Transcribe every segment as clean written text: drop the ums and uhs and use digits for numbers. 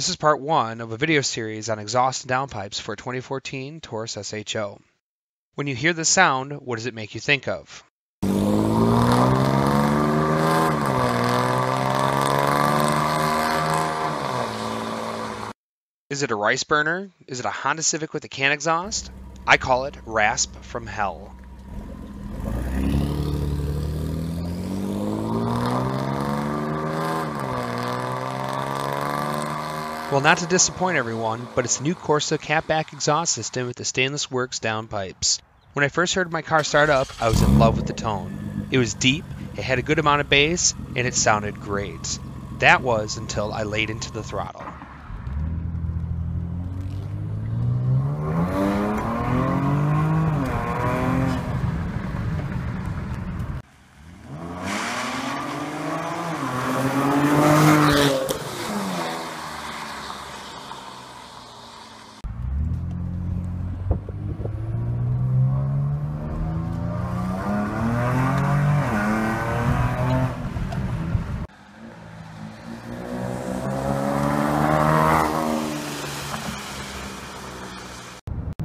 This is part one of a video series on exhaust and downpipes for 2014 Taurus SHO. When you hear this sound, what does it make you think of? Is it a rice burner? Is it a Honda Civic with a can exhaust? I call it Rasp from Hell. Well, not to disappoint everyone, but it's the new Corsa catback exhaust system with the Stainless Works downpipes. When I first heard my car start up, I was in love with the tone. It was deep, it had a good amount of bass, and it sounded great. That was until I laid into the throttle.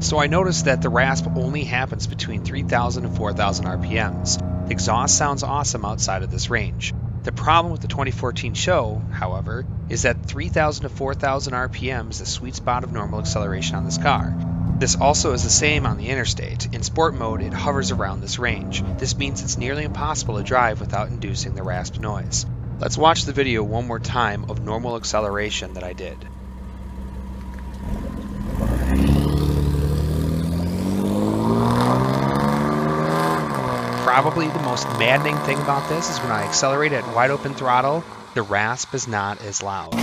So I noticed that the rasp only happens between 3,000 and 4,000 RPMs. The exhaust sounds awesome outside of this range. The problem with the 2014 SHO, however, is that 3,000 to 4,000 RPMs is the sweet spot of normal acceleration on this car. This also is the same on the interstate. In sport mode, it hovers around this range. This means it's nearly impossible to drive without inducing the rasp noise. Let's watch the video one more time of normal acceleration that I did. Probably the most maddening thing about this is when I accelerate at wide open throttle, the rasp is not as loud.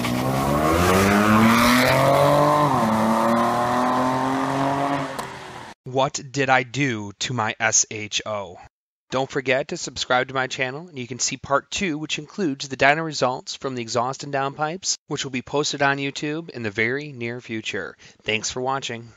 What did I do to my SHO? Don't forget to subscribe to my channel, and you can see part two, which includes the dyno results from the exhaust and downpipes, which will be posted on YouTube in the very near future. Thanks for watching.